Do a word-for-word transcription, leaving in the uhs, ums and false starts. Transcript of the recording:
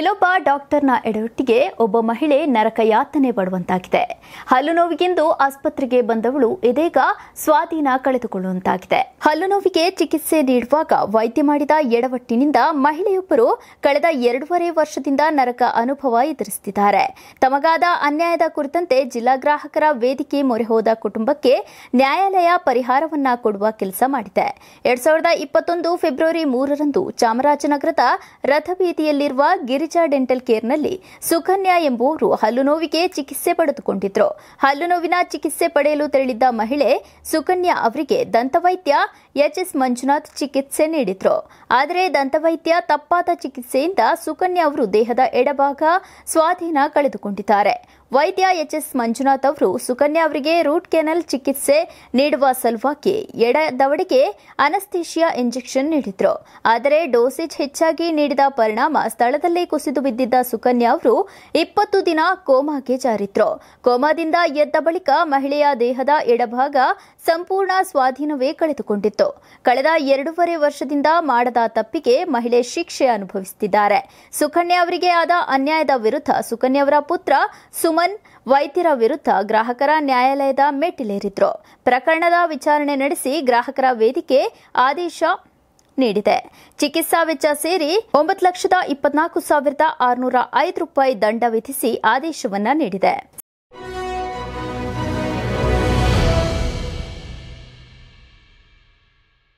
ಇಲ್ಲೊಬ್ಬ ಡಾಕ್ಟರ್ನ ಎಡವಟ್ಟಿಗೆ ಒಬ್ಬ ಮಹಿಳೆ ನರಕಯಾತನೆ ಪಡುವಂತಾಗಿದೆ. ಹಲ್ಲು ನೋವಿಗೆಂದು ಆಸ್ಪತ್ರೆಗೆ ಬಂದವಳು ಇದೀಗ ಸ್ವಾಧೀನ ಕಳೆದುಕೊಳ್ಳುವಂತಾಗಿದೆ. ಹಲ್ಲು ನೋವಿಗೆ ಚಿಕಿತ್ಸೆ ನೀಡುವಾಗ ವೈದ್ಯ ಮಾಡಿದ ಎಡವಟ್ಟಿನಿಂದ ಮಹಿಳೆಯೊಬ್ಬರು ಕಳೆದ ಎರಡೂವರೆ ವರ್ಷದಿಂದ ನರಕ ಅನುಭವ ಎದುರಿಸುತ್ತಿದ್ದಾರೆ. ತಮಗಾದ ಅನ್ಯಾಯದ ಕುರಿತಂತೆ ಜಿಲ್ಲಾ ಗ್ರಾಹಕರ ವೇದಿಕೆ ಮೊರೆ ಹೋದ ಕುಟುಂಬಕ್ಕೆ ನ್ಯಾಯಾಲಯ ಪರಿಹಾರವನ್ನ ಕೊಡುವ ಕೆಲಸ ಮಾಡಿದೆ. ಎರಡ್ ಸಾವಿರದ ಇಪ್ಪತ್ತೊಂದು ಫೆಬ್ರವರಿ ಮೂರರಂದು ಚಾಮರಾಜನಗರದ ರಥಬೀದಿಯಲ್ಲಿರುವ ಗಿರಿಜಾ ಡೆಂಟಲ್ ಕೇರ್ನಲ್ಲಿ ಸುಕನ್ಯಾ ಎಂಬುವರು ಹಲ್ಲು ನೋವಿಗೆ ಚಿಕಿತ್ಸೆ ಪಡೆದುಕೊಂಡಿದ್ರು. ಹಲ್ಲು ನೋವಿನ ಚಿಕಿತ್ಸೆ ಪಡೆಯಲು ತೆರಳಿದ್ದ ಮಹಿಳೆ ಸುಕನ್ಯಾ ಅವರಿಗೆ ದಂತವೈದ್ಯ ಎಚ್ಎಸ್ ಮಂಜುನಾಥ್ ಚಿಕಿತ್ಸೆ ನೀಡಿದ್ರು. ಆದರೆ ದಂತವೈದ್ಯ ತಪ್ಪಾದ ಚಿಕಿತ್ಸೆಯಿಂದ ಸುಕನ್ಯಾ ಅವರು ದೇಹದ ಎಡಭಾಗ ಸ್ವಾಧೀನ ಕಳೆದುಕೊಂಡಿದ್ದಾರೆ. ವೈದ್ಯ ಎಚ್ಎಸ್ ಮಂಜುನಾಥ್ ಅವರು ಸುಕನ್ಯಾ ಅವರಿಗೆ ರೂಟ್ ಕೆನಲ್ ಚಿಕಿತ್ಸೆ ನೀಡುವ ಸಲುವಾಗಿ ಎಡ ದವಡೆಗೆ ಅನಸ್ಥೇಶಿಯಾ ಇಂಜೆಕ್ಷನ್ ನೀಡಿದ್ರು. ಆದರೆ ಡೋಸೇಜ್ ಹೆಚ್ಚಾಗಿ ನೀಡಿದ ಪರಿಣಾಮ ಸ್ಥಳದಲ್ಲೇ ಕುಸಿದು ಬಿದ್ದಿದ್ದ ಸುಕನ್ಯಾ ಅವರು ಇಪ್ಪತ್ತು ದಿನ ಕೋಮಾಗೆ ಜಾರಿದ್ರು. ಕೋಮಾದಿಂದ ಎದ್ದ ಬಳಿಕ ಮಹಿಳೆಯ ದೇಹದ ಎಡಭಾಗ ಸಂಪೂರ್ಣ ಸ್ವಾಧೀನವೇ ಕಳೆದುಕೊಂಡಿತ್ತು. ಕಳೆದ ಎರಡೂವರೆ ವರ್ಷದಿಂದ ಮಾಡದ ತಪ್ಪಿಗೆ ಮಹಿಳೆ ಶಿಕ್ಷೆ ಅನುಭವಿಸುತ್ತಿದ್ದಾರೆ. ಸುಕನ್ಯಾ ಅವರಿಗೆ ಆದ ಅನ್ಯಾಯದ ವಿರುದ್ಧ ಸುಕನ್ಯಾ ಅವರ ಪುತ್ರ ಸುಮನ್ ವೈದ್ಯರ ವಿರುದ್ಧ ಗ್ರಾಹಕರ ನ್ಯಾಯಾಲಯದ ಮೆಟ್ಟಿಲೇರಿದ್ರು. ಪ್ರಕರಣದ ವಿಚಾರಣೆ ನಡೆಸಿ ಗ್ರಾಹಕರ ವೇದಿಕೆ ಆದೇಶ ನೀಡಿದೆ. ಚಿಕಿತ್ಸಾ ವೆಚ್ಚ ಸೇರಿ ಒಂಬತ್ತು ಲಕ್ಷದ ಇಪ್ಪತ್ನಾಲ್ಕು ಸಾವಿರದ ಆರುನೂರ ಐದು ರೂಪಾಯಿ ದಂಡ ವಿಧಿಸಿ ಆದೇಶವನ್ನ ನೀಡಿದೆ.